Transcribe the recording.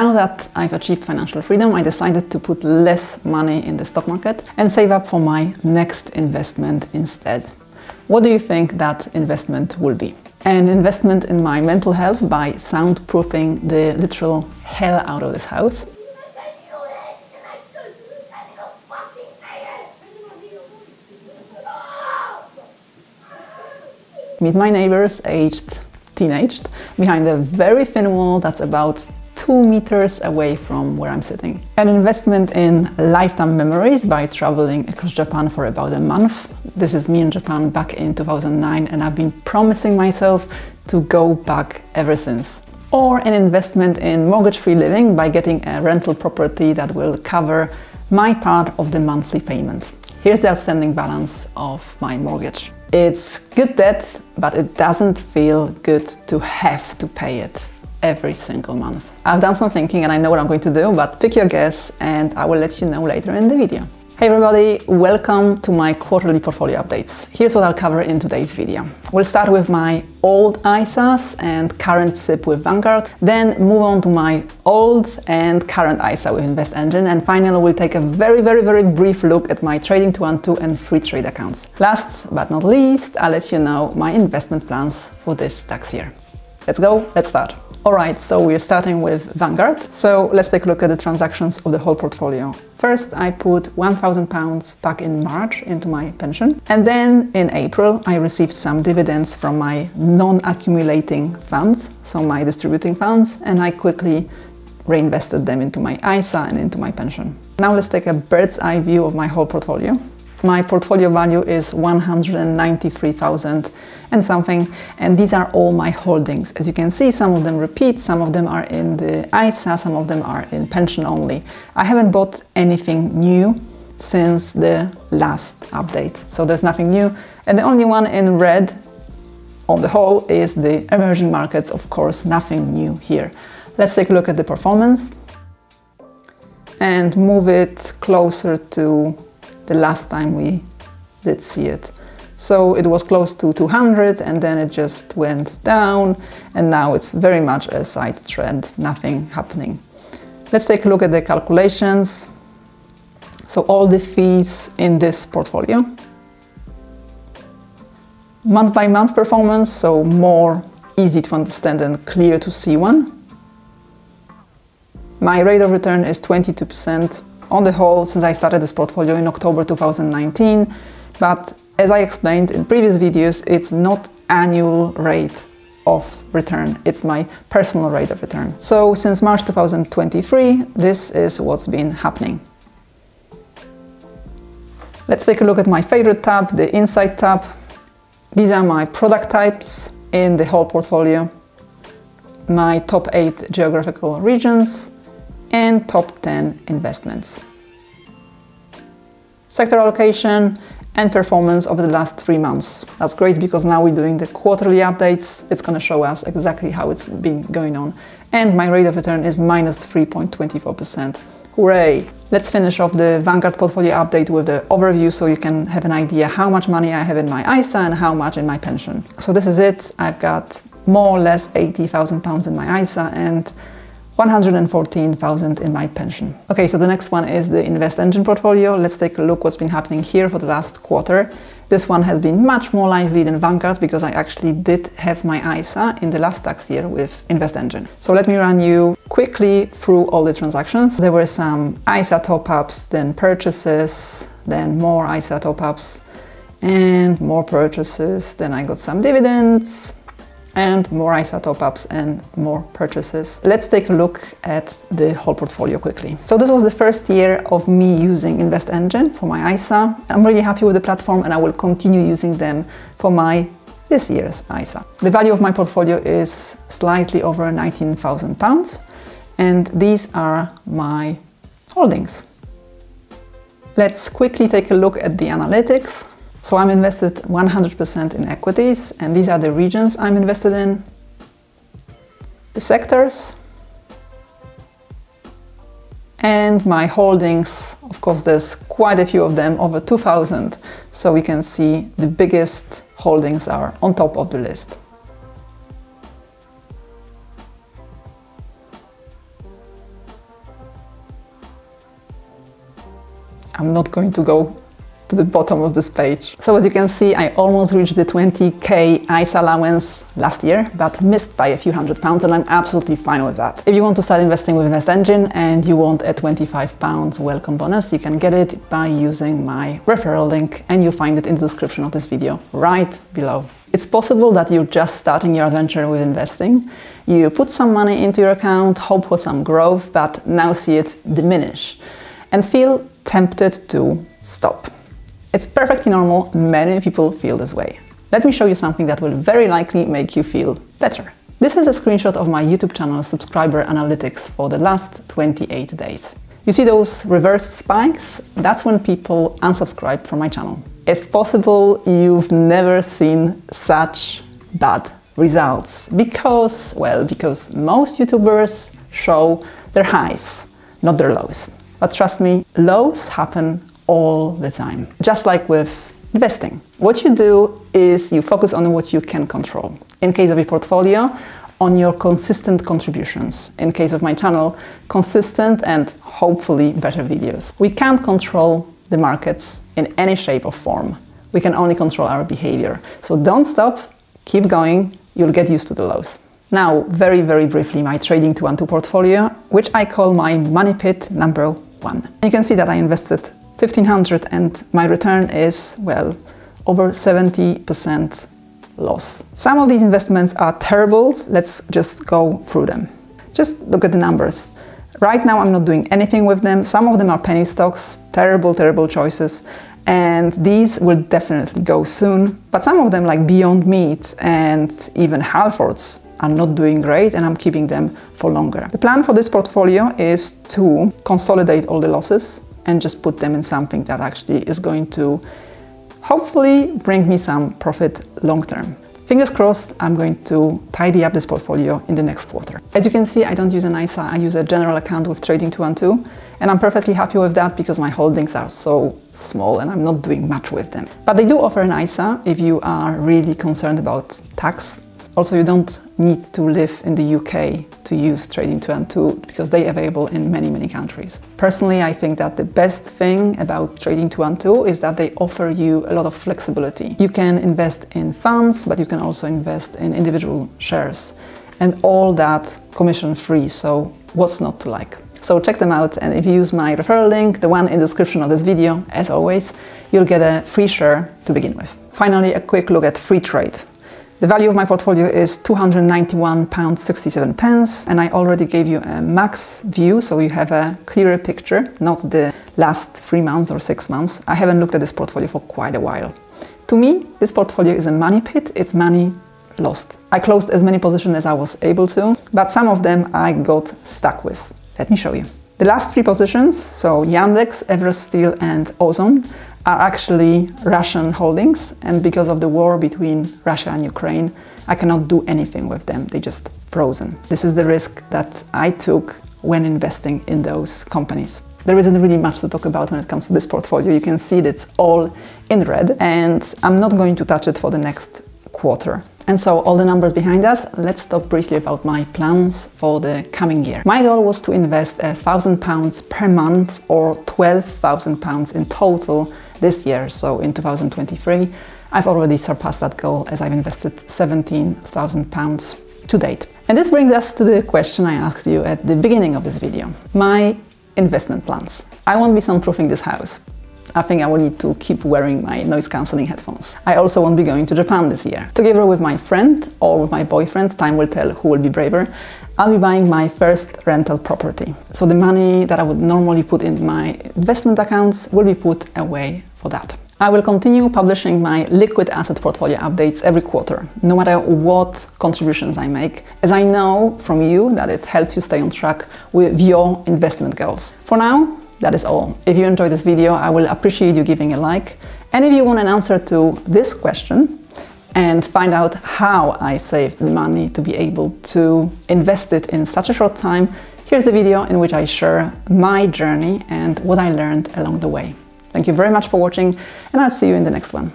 Now that I've achieved financial freedom, I decided to put less money in the stock market and save up for my next investment instead. What do you think that investment will be? An investment in my mental health by soundproofing the literal hell out of this house. Meet my neighbors, aged teenaged, behind a very thin wall that's about 2 meters away from where I'm sitting. An investment in lifetime memories by traveling across Japan for about a month. This is me in Japan back in 2009, and I've been promising myself to go back ever since. Or an investment in mortgage-free living by getting a rental property that will cover my part of the monthly payment. Here's the outstanding balance of my mortgage. It's good debt, but it doesn't feel good to have to pay it every single month. I've done some thinking and I know what I'm going to do, but pick your guess and I will let you know later in the video. Hey everybody, welcome to my quarterly portfolio updates. Here's what I'll cover in today's video. We'll start with my old ISAs and current SIP with Vanguard, then move on to my old and current ISA with InvestEngine, and finally we'll take a very brief look at my Trading 212 and Freetrade accounts. Last but not least, I'll let you know my investment plans for this tax year. Let's go, let's start. Alright, so we're starting with Vanguard. So let's take a look at the transactions of the whole portfolio. First, I put £1,000 back in March into my pension. And then in April, I received some dividends from my non-accumulating funds, so my distributing funds, and I quickly reinvested them into my ISA and into my pension. Now let's take a bird's eye view of my whole portfolio. My portfolio value is 193,000 and something, and these are all my holdings. As you can see, some of them repeat, some of them are in the ISA, some of them are in pension only. I haven't bought anything new since the last update, so there's nothing new. And the only one in red on the whole is the emerging markets, of course, nothing new here. Let's take a look at the performance and move it closer to the last time we did see it. So it was close to 200 and then it just went down, and now it's very much a side trend, nothing happening. Let's take a look at the calculations. So all the fees in this portfolio. Month by month performance, so more easy to understand and clear to see one. My rate of return is 22%. On the whole, since I started this portfolio in October 2019, but as I explained in previous videos, it's not annual rate of return, it's my personal rate of return. So since March 2023, this is what's been happening. Let's take a look at my favorite tab, the Insight tab. These are my product types in the whole portfolio, my top 8 geographical regions, and top 10 investments. Sector allocation and performance over the last 3 months. That's great because now we're doing the quarterly updates. It's going to show us exactly how it's been going on. And my rate of return is minus 3.24%. Hooray! Let's finish off the Vanguard portfolio update with the overview so you can have an idea how much money I have in my ISA and how much in my pension. So this is it. I've got more or less £80,000 in my ISA and 114,000 in my pension. Okay, so the next one is the InvestEngine portfolio. Let's take a look what's been happening here for the last quarter. This one has been much more lively than Vanguard because I actually did have my ISA in the last tax year with InvestEngine. So let me run you quickly through all the transactions. There were some ISA top-ups, then purchases, then more ISA top-ups and more purchases. Then I got some dividends and more ISA top-ups and more purchases. Let's take a look at the whole portfolio quickly. So this was the first year of me using InvestEngine for my ISA. I'm really happy with the platform and I will continue using them for my this year's ISA. The value of my portfolio is slightly over £19,000 and these are my holdings. Let's quickly take a look at the analytics. So I'm invested 100% in equities, and these are the regions I'm invested in, the sectors, and my holdings. Of course, there's quite a few of them, over 2,000. So we can see the biggest holdings are on top of the list. I'm not going to go to the bottom of this page. So as you can see, I almost reached the 20k ISA allowance last year, but missed by a few £100, and I'm absolutely fine with that. If you want to start investing with InvestEngine and you want a £25 welcome bonus, you can get it by using my referral link, and you'll find it in the description of this video right below. It's possible that you're just starting your adventure with investing. You put some money into your account, hope for some growth, but now see it diminish and feel tempted to stop. It's perfectly normal, many people feel this way. Let me show you something that will very likely make you feel better. This is a screenshot of my YouTube channel subscriber analytics for the last 28 days. You see those reversed spikes? That's when people unsubscribe from my channel. It's possible you've never seen such bad results because, well, most YouTubers show their highs, not their lows. But trust me, lows happen all the time, just like with investing. What you do is you focus on what you can control. In case of your portfolio, on your consistent contributions. In case of my channel, consistent and hopefully better videos. We can't control the markets in any shape or form. We can only control our behavior. So don't stop, keep going, you'll get used to the lows. Now, very briefly, my Trading 212 portfolio, which I call my money pit #1. You can see that I invested 1,500 and my return is, well, over 70% loss. Some of these investments are terrible. Let's just go through them. Just look at the numbers. Right now I'm not doing anything with them. Some of them are penny stocks, terrible choices. And these will definitely go soon. But some of them, like Beyond Meat and even Halford's, are not doing great, and I'm keeping them for longer. The plan for this portfolio is to consolidate all the losses and just put them in something that actually is going to hopefully bring me some profit long term. Fingers crossed, I'm going to tidy up this portfolio in the next quarter. As you can see, I don't use an ISA, I use a general account with Trading 212, and I'm perfectly happy with that because my holdings are so small and I'm not doing much with them. But they do offer an ISA if you are really concerned about tax. Also, you don't need to live in the UK to use Trading 212 because they are available in many countries. Personally, I think that the best thing about Trading 212 is that they offer you a lot of flexibility. You can invest in funds, but you can also invest in individual shares, and all that commission free. So what's not to like? So check them out, and if you use my referral link, the one in the description of this video, as always, you'll get a free share to begin with. Finally, a quick look at Freetrade. The value of my portfolio is £291.67, and I already gave you a max view, so you have a clearer picture, not the last 3 months or 6 months. I haven't looked at this portfolio for quite a while. To me, this portfolio is a money pit, it's money lost. I closed as many positions as I was able to, but some of them I got stuck with. Let me show you. The last 3 positions, so Yandex, Eversteel and Ozon, are actually Russian holdings, and because of the war between Russia and Ukraine, I cannot do anything with them. They just frozen. This is the risk that I took when investing in those companies. There isn't really much to talk about when it comes to this portfolio. You can see that it's all in red, and I'm not going to touch it for the next quarter. And so all the numbers behind us, let's talk briefly about my plans for the coming year. My goal was to invest £1,000 per month or £12,000 in total this year. So in 2023, I've already surpassed that goal as I've invested £17,000 to date. And this brings us to the question I asked you at the beginning of this video, my investment plans. I won't be soundproofing this house. I think I will need to keep wearing my noise cancelling headphones. I also won't be going to Japan this year. Together with my friend or with my boyfriend, time will tell who will be braver, I'll be buying my first rental property. So the money that I would normally put in my investment accounts will be put away for that. I will continue publishing my liquid asset portfolio updates every quarter, no matter what contributions I make, as I know from you that it helps you stay on track with your investment goals. For now, that is all. If you enjoyed this video, I will appreciate you giving a like. And if you want an answer to this question and find out how I saved the money to be able to invest it in such a short time, here's the video in which I share my journey and what I learned along the way. Thank you very much for watching, and I'll see you in the next one.